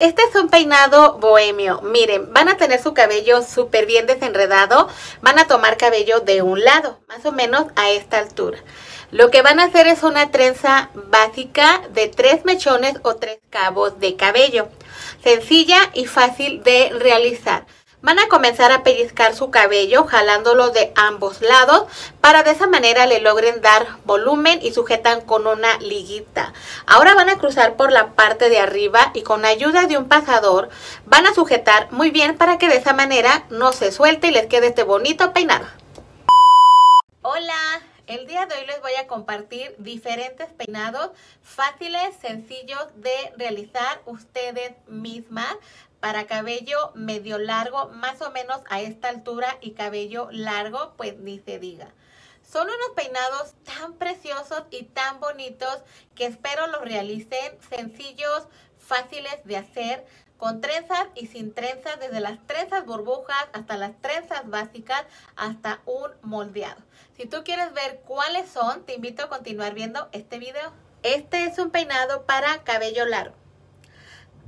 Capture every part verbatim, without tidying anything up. Este es un peinado bohemio. Miren, van a tener su cabello súper bien desenredado, van a tomar cabello de un lado, más o menos a esta altura. Lo que van a hacer es una trenza básica de tres mechones o tres cabos de cabello, sencilla y fácil de realizar. Van a comenzar a pellizcar su cabello jalándolo de ambos lados para de esa manera le logren dar volumen y sujetan con una liguita. Ahora van a cruzar por la parte de arriba y con ayuda de un pasador van a sujetar muy bien para que de esa manera no se suelte y les quede este bonito peinado. Hola, el día de hoy les voy a compartir diferentes peinados fáciles, sencillos de realizar ustedes mismas. Para cabello medio largo, más o menos a esta altura, y cabello largo, pues ni se diga. Son unos peinados tan preciosos y tan bonitos que espero los realicen, sencillos, fáciles de hacer, con trenzas y sin trenzas, desde las trenzas burbujas hasta las trenzas básicas, hasta un moldeado. Si tú quieres ver cuáles son, te invito a continuar viendo este video. Este es un peinado para cabello largo.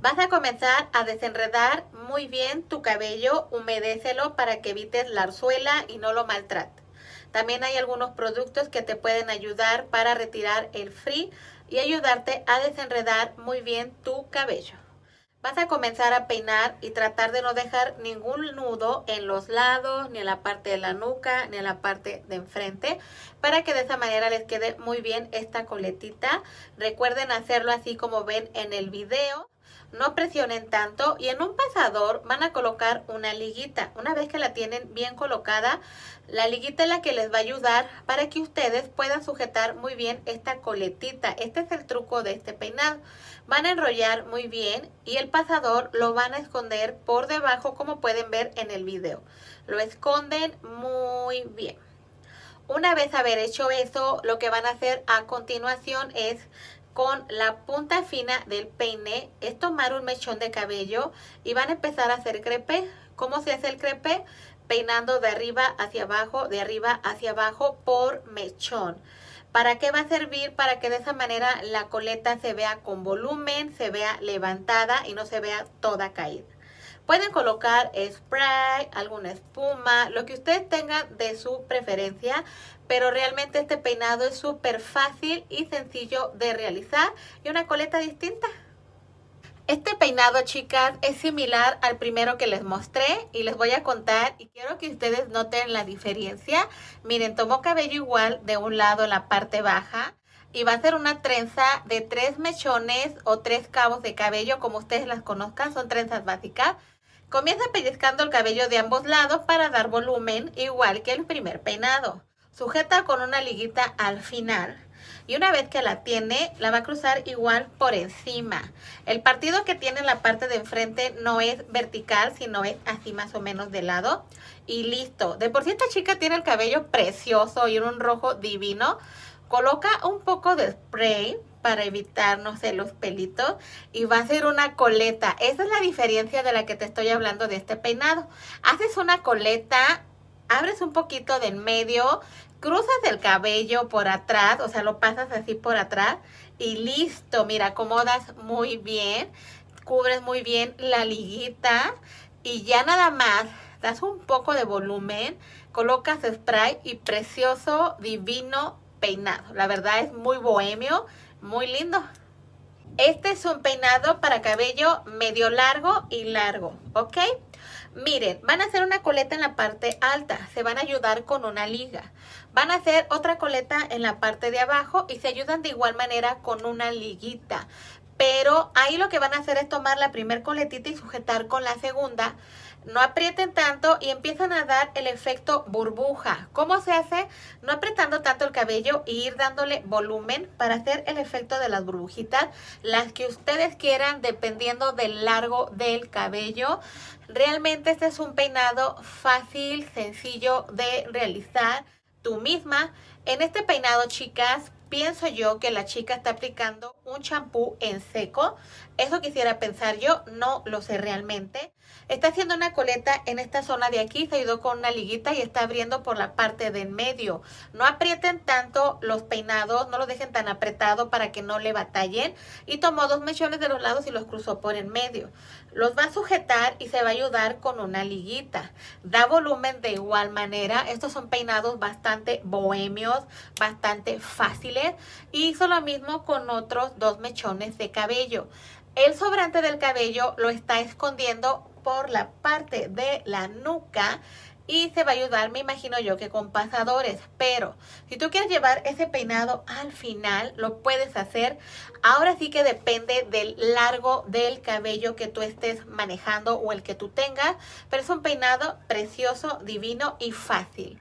Vas a comenzar a desenredar muy bien tu cabello, humedécelo para que evites la arzuela y no lo maltrates. También hay algunos productos que te pueden ayudar para retirar el frizz y ayudarte a desenredar muy bien tu cabello. Vas a comenzar a peinar y tratar de no dejar ningún nudo en los lados, ni en la parte de la nuca, ni en la parte de enfrente, para que de esa manera les quede muy bien esta coletita. Recuerden hacerlo así como ven en el video. No presionen tanto y en un pasador van a colocar una liguita. Una vez que la tienen bien colocada, la liguita es la que les va a ayudar para que ustedes puedan sujetar muy bien esta coletita. Este es el truco de este peinado. Van a enrollar muy bien y el pasador lo van a esconder por debajo, como pueden ver en el video. Lo esconden muy bien. Una vez haber hecho eso, lo que van a hacer a continuación es, con la punta fina del peine, es tomar un mechón de cabello y van a empezar a hacer crepé. ¿Cómo se hace el crepé? Peinando de arriba hacia abajo, de arriba hacia abajo por mechón. ¿Para qué va a servir? Para que de esa manera la coleta se vea con volumen, se vea levantada y no se vea toda caída. Pueden colocar spray, alguna espuma, lo que ustedes tengan de su preferencia, pero realmente este peinado es súper fácil y sencillo de realizar y una coleta distinta. Este peinado, chicas, es similar al primero que les mostré y les voy a contar y quiero que ustedes noten la diferencia. Miren, tomó cabello igual de un lado en la parte baja. Y va a ser una trenza de tres mechones o tres cabos de cabello, como ustedes las conozcan, son trenzas básicas. Comienza pellizcando el cabello de ambos lados para dar volumen, igual que el primer peinado. Sujeta con una liguita al final. Y una vez que la tiene, la va a cruzar igual por encima. El partido que tiene en la parte de enfrente no es vertical, sino es así más o menos de lado. Y listo. De por sí esta chica tiene el cabello precioso y un rojo divino. Coloca un poco de spray para evitar, no sé, los pelitos y va a ser una coleta. Esa es la diferencia de la que te estoy hablando de este peinado. Haces una coleta, abres un poquito del medio, cruzas el cabello por atrás, o sea, lo pasas así por atrás y listo. Mira, acomodas muy bien, cubres muy bien la liguita y ya nada más das un poco de volumen, colocas spray y precioso, divino peinado. La verdad es muy bohemio, muy lindo. Este es un peinado para cabello medio largo y largo, ¿ok? Miren, van a hacer una coleta en la parte alta, se van a ayudar con una liga. Van a hacer otra coleta en la parte de abajo y se ayudan de igual manera con una liguita. Pero ahí lo que van a hacer es tomar la primer coletita y sujetar con la segunda. No aprieten tanto y empiezan a dar el efecto burbuja. ¿Cómo se hace? No apretando tanto el cabello y ir dándole volumen para hacer el efecto de las burbujitas, las que ustedes quieran dependiendo del largo del cabello. Realmente este es un peinado fácil, sencillo de realizar tú misma. En este peinado, chicas, pienso yo que la chica está aplicando un champú en seco. Eso quisiera pensar yo, no lo sé realmente. Está haciendo una coleta en esta zona de aquí, se ayudó con una liguita y está abriendo por la parte del medio. No aprieten tanto los peinados, no los dejen tan apretados para que no le batallen. Y tomó dos mechones de los lados y los cruzó por el medio. Los va a sujetar y se va a ayudar con una liguita. Da volumen de igual manera. Estos son peinados bastante bohemios, bastante fáciles. Y hizo lo mismo con otros dos mechones de cabello. El sobrante del cabello lo está escondiendo por la parte de la nuca y se va a ayudar, me imagino yo, que con pasadores. Pero si tú quieres llevar ese peinado al final, lo puedes hacer. Ahora sí que depende del largo del cabello que tú estés manejando o el que tú tengas, pero es un peinado precioso, divino y fácil.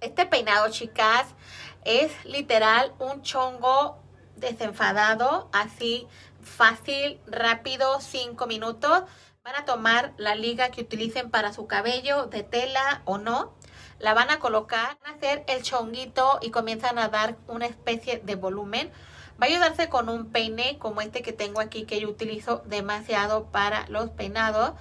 Este peinado, chicas, es literal un chongo desenfadado, así fácil, rápido, cinco minutos. Van a tomar la liga que utilicen para su cabello, de tela o no. La van a colocar, van a hacer el chonguito y comienzan a dar una especie de volumen. Va a ayudarse con un peine como este que tengo aquí, que yo utilizo demasiado para los peinados.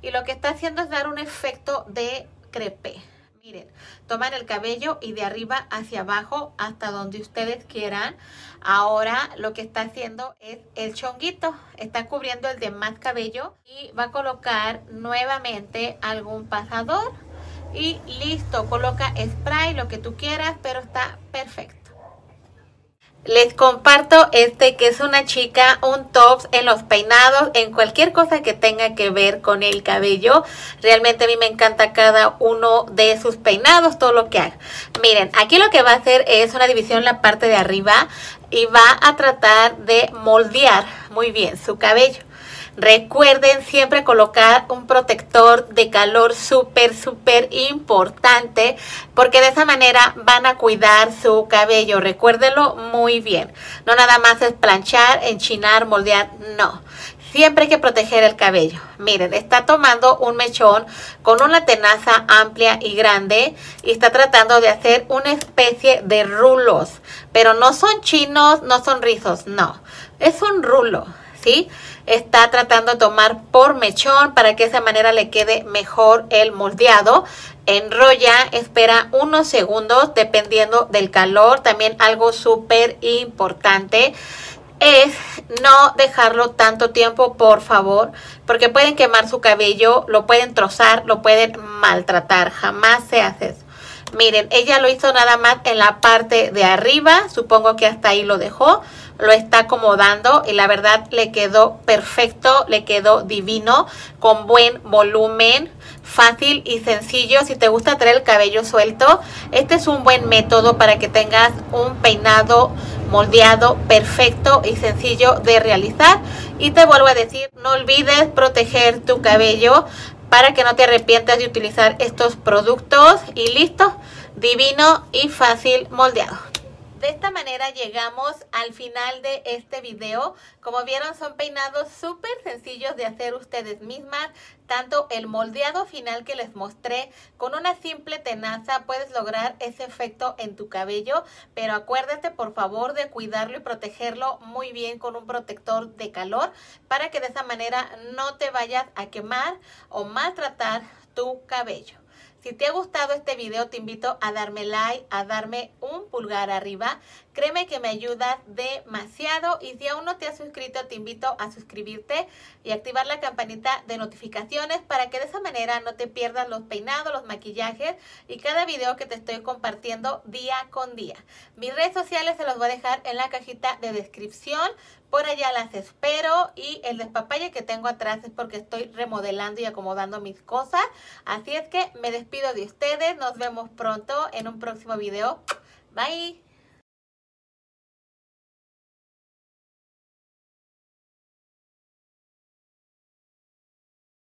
Y lo que está haciendo es dar un efecto de crepé. Miren, toman el cabello y de arriba hacia abajo hasta donde ustedes quieran. Ahora lo que está haciendo es el chonguito. Está cubriendo el demás cabello y va a colocar nuevamente algún pasador. Y listo, coloca spray, lo que tú quieras, pero está perfecto. Les comparto este que es una chica, un tops en los peinados, en cualquier cosa que tenga que ver con el cabello. Realmente a mí me encanta cada uno de sus peinados, todo lo que haga. Miren, aquí lo que va a hacer es una división en la parte de arriba y va a tratar de moldear muy bien su cabello. Recuerden siempre colocar un protector de calor súper, súper importante, porque de esa manera van a cuidar su cabello. Recuérdenlo muy bien. No nada más es planchar, enchinar, moldear, no. Siempre hay que proteger el cabello. Miren, está tomando un mechón con una tenaza amplia y grande y está tratando de hacer una especie de rulos. Pero no son chinos, no son rizos, no. Es un rulo. ¿Sí? Está tratando de tomar por mechón para que de esa manera le quede mejor el moldeado. Enrolla, espera unos segundos dependiendo del calor. También algo súper importante es no dejarlo tanto tiempo, por favor, porque pueden quemar su cabello, lo pueden trozar, lo pueden maltratar. Jamás se hace eso. Miren, ella lo hizo nada más en la parte de arriba, supongo que hasta ahí lo dejó. Lo está acomodando y la verdad le quedó perfecto, le quedó divino, con buen volumen, fácil y sencillo. Si te gusta traer el cabello suelto, este es un buen método para que tengas un peinado moldeado perfecto y sencillo de realizar. Y te vuelvo a decir, no olvides proteger tu cabello para que no te arrepientas de utilizar estos productos. Y listo, divino y fácil moldeado. De esta manera llegamos al final de este video. Como vieron, son peinados súper sencillos de hacer ustedes mismas. Tanto el moldeado final que les mostré, con una simple tenaza puedes lograr ese efecto en tu cabello. Pero acuérdate, por favor, de cuidarlo y protegerlo muy bien con un protector de calor, para que de esa manera no te vayas a quemar o maltratar tu cabello. Si te ha gustado este video, te invito a darme like, a darme un pulgar arriba. Créeme que me ayudas demasiado. Y si aún no te has suscrito, te invito a suscribirte y activar la campanita de notificaciones para que de esa manera no te pierdas los peinados, los maquillajes y cada video que te estoy compartiendo día con día. Mis redes sociales se los voy a dejar en la cajita de descripción. Por allá las espero. Y el despapalle que tengo atrás es porque estoy remodelando y acomodando mis cosas. Así es que me despido de ustedes. Nos vemos pronto en un próximo video. Bye.